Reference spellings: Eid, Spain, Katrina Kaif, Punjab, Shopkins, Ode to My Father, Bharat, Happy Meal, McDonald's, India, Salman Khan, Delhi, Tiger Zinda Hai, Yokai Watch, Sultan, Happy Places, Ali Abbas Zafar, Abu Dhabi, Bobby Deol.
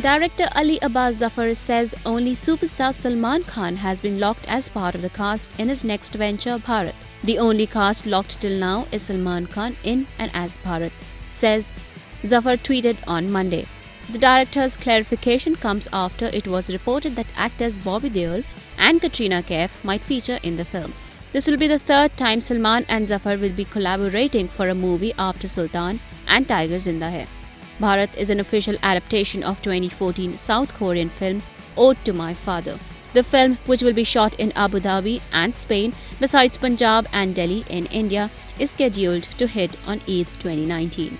Director Ali Abbas Zafar says only superstar Salman Khan has been locked as part of the cast in his next venture, Bharat. The only cast locked till now is Salman Khan in and as Bharat, says Zafar tweeted on Monday. The director's clarification comes after it was reported that actors Bobby Deol and Katrina Kaif might feature in the film. This will be the third time Salman and Zafar will be collaborating for a movie after Sultan and Tiger Zinda Hai. Bharat is an official adaptation of 2014 South Korean film Ode to My Father. The film, which will be shot in Abu Dhabi and Spain, besides Punjab and Delhi in India, is scheduled to hit on Eid 2019.